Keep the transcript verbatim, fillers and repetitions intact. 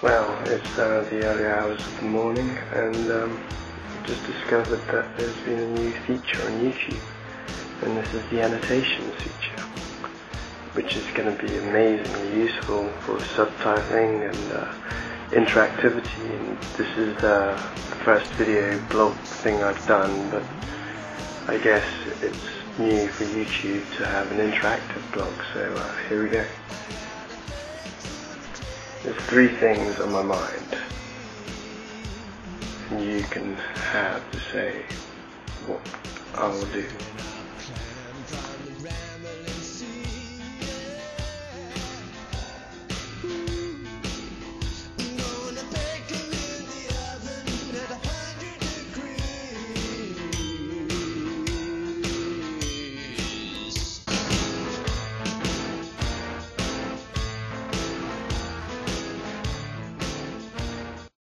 Well, it's uh, the early hours of the morning, and um, just discovered that there's been a new feature on YouTube, and this is the annotations feature, which is going to be amazingly useful for subtitling and uh, interactivity. And this is uh, the first video blog thing I've done, but I guess it's new for YouTube to have an interactive blog, so uh, here we go. There's three things on my mind, and you can have to say what I will do.